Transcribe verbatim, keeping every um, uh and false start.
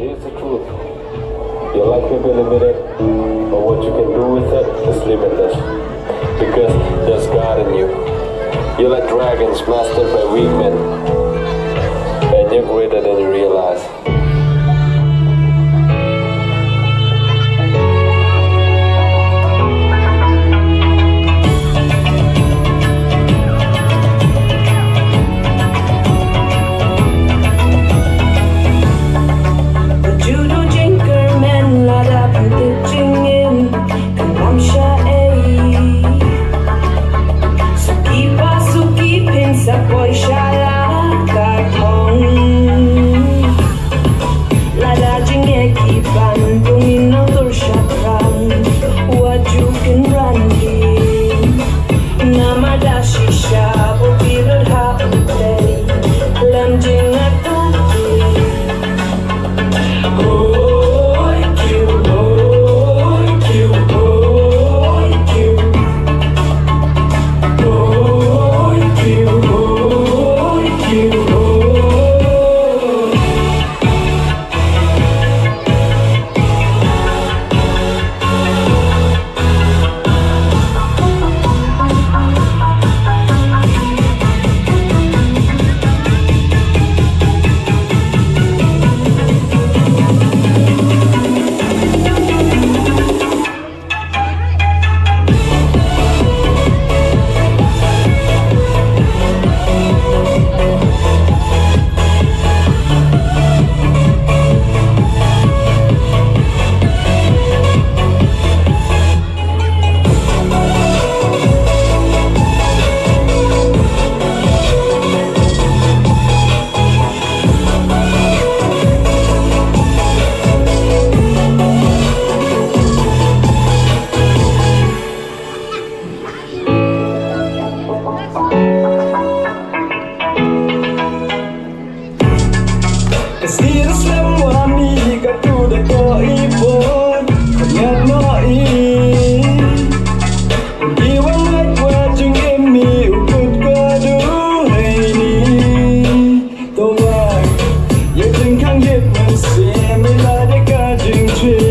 here's the truth. Your life may be limited, but what you can do with it is limitless. Because there's God in you. You're like dragons mastered by weak men. And you're greater than you realize. Hãy subscribe cho kênh Ghiền Mì Gõ để không bỏ lỡ những video hấp dẫn.